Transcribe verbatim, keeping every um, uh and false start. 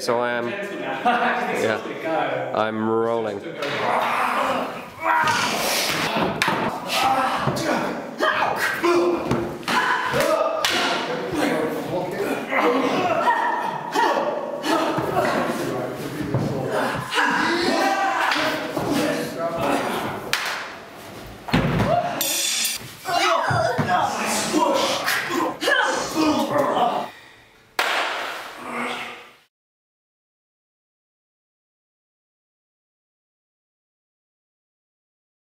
So I am, yeah, I'm rolling.